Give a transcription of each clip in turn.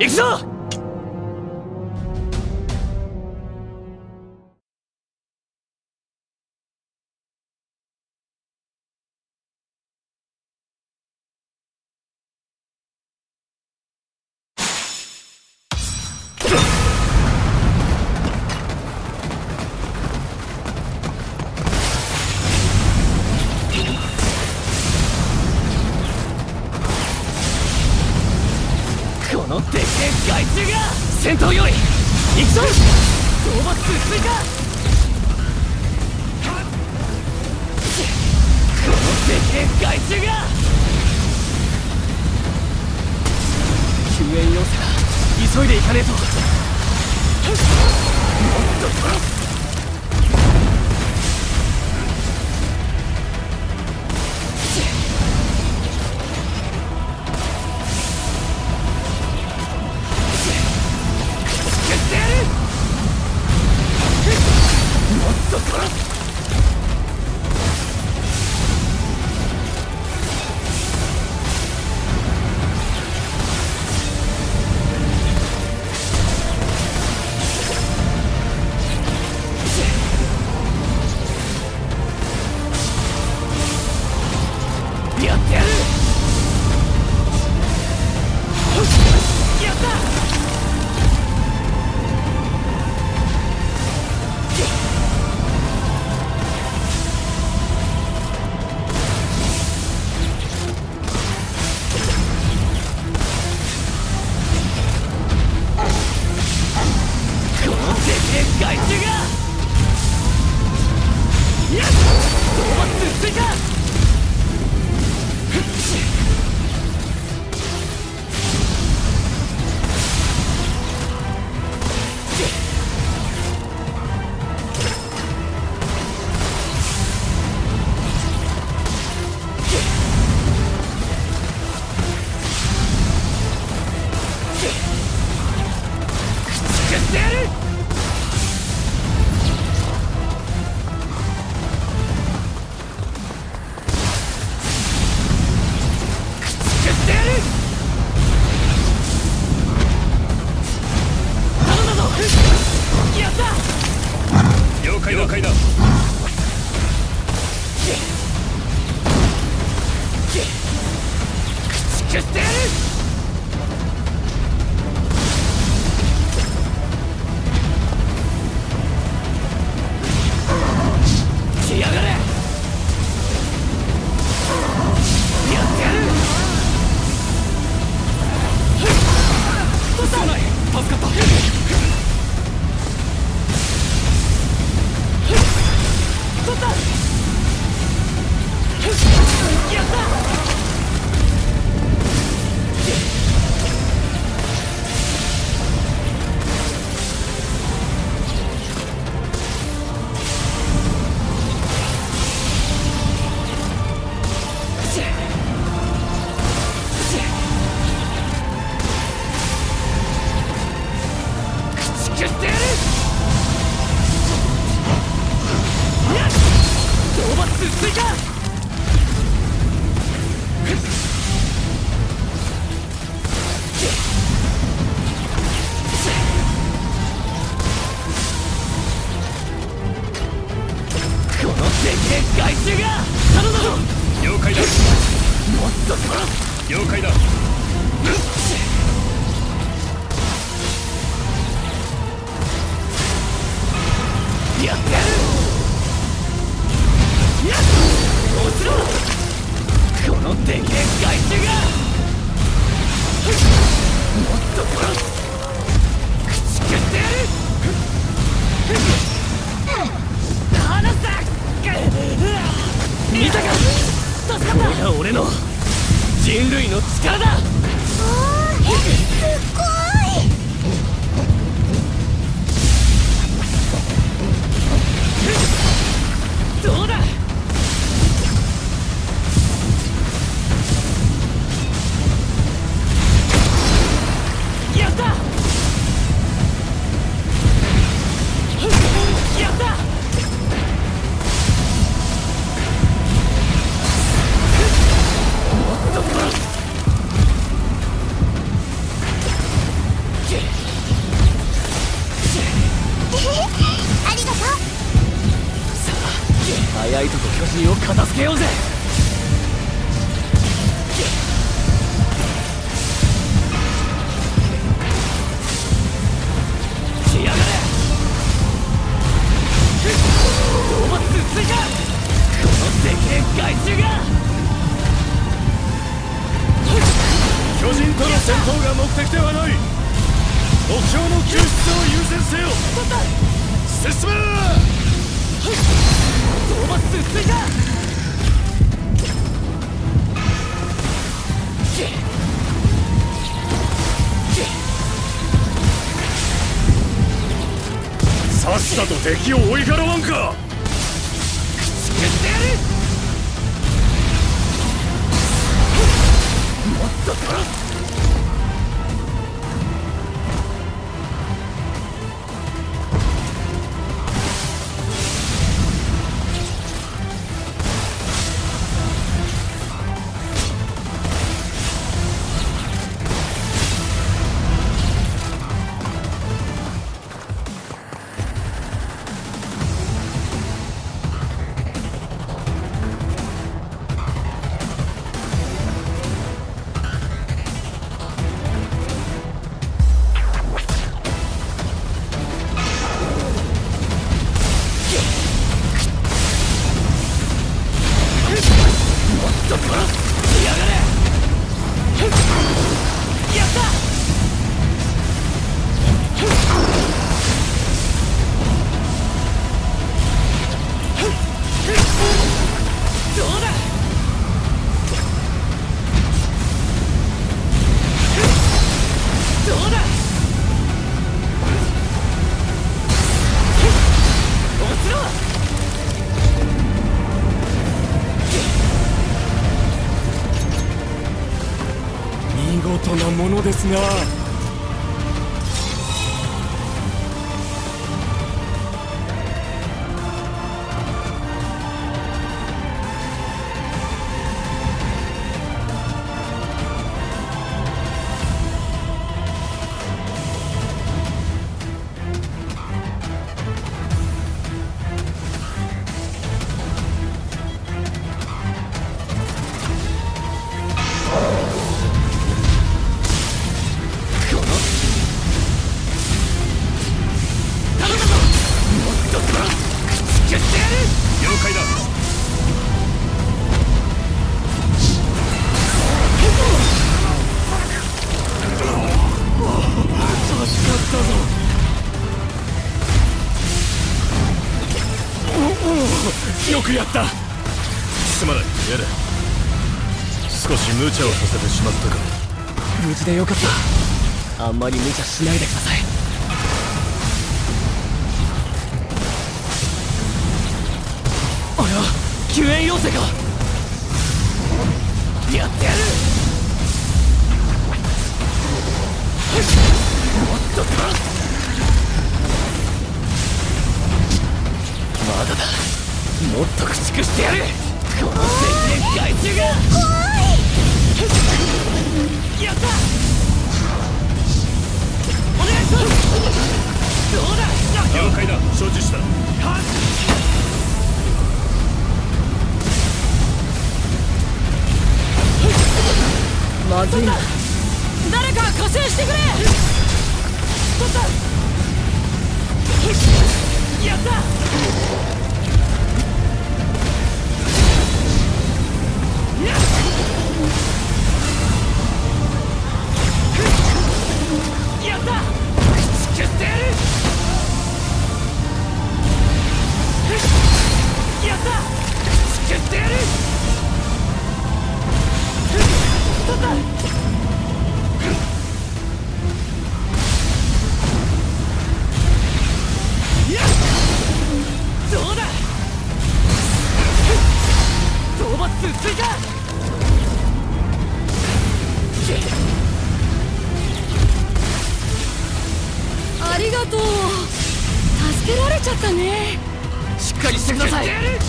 行くぞ！戦闘より行くぞ！討伐数追加！この敵で害虫が救援要請だ。急いで行かねえと。もっと殺す。ナイトと巨人を片付けようぜ。来やがれ。ドーマツ追加。このでけえ害虫が。巨人との戦闘が目的ではない。目標の救出を優先せよ。進め。ドーマツ追加。さっさと敵を追い払わんか。駆逐してやる。もっと殺す。ですな。よくやった。すまない、エレン。少し無茶をさせてしまったか。無事でよかった。あんまり無茶しないでください。あれは救援要請か。やってやる。もっとだ。まだだ。もっと駆逐してやる。この全然害虫が怖い。やった。お願いします。どうだ。了解だ、承知した。はっ。まずいな。誰か加勢してくれ。取った。やった。やった。駆逐してやる。やった。駆逐してやる。取った。どうだ。ドーマツ追加。ありがとう。助けられちゃったね。しっかりしてください。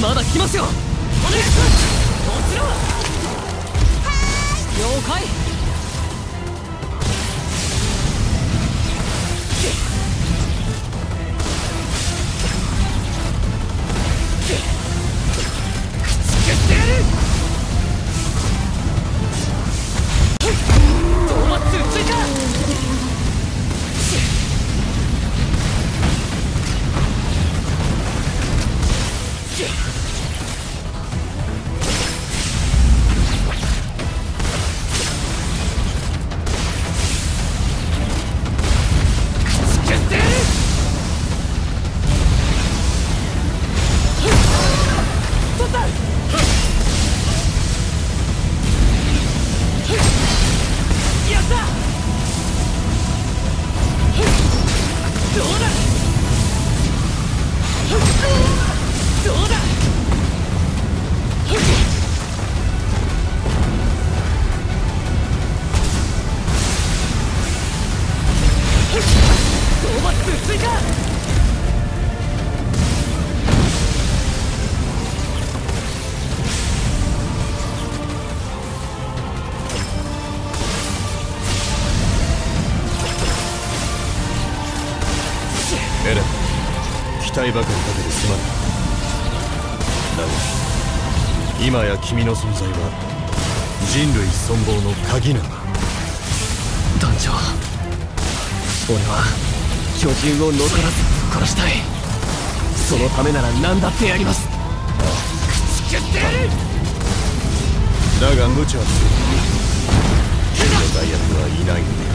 まだ来ますよ。お願いします。もちろん。はい、了解。ばかりかけてすまない。だが今や君の存在は人類存亡の鍵なんだ。団長、俺は巨人を残らず殺したい。そのためなら何だってやります。くっつけてだが無茶はする。剣の代役はいないのだ。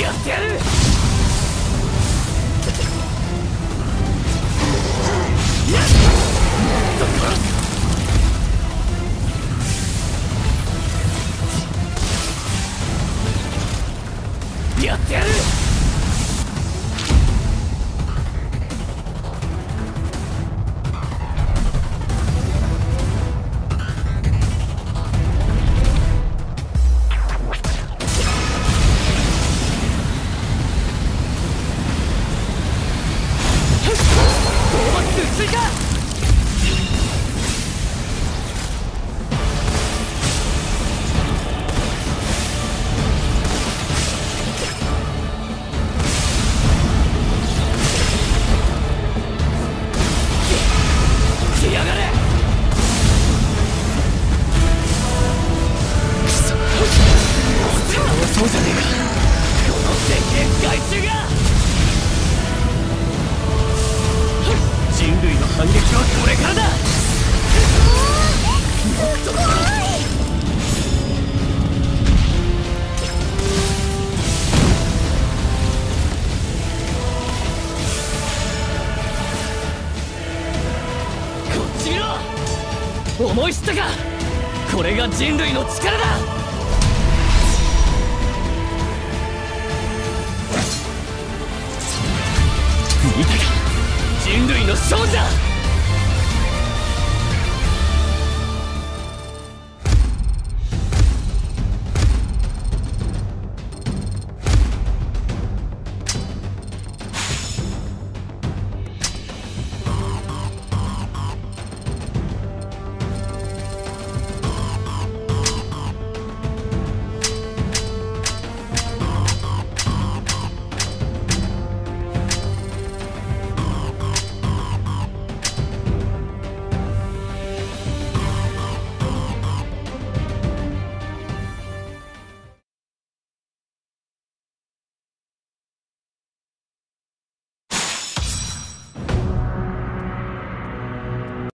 やってやる。思い知ったか。これが人類の力だ。見たか、人類の勝者。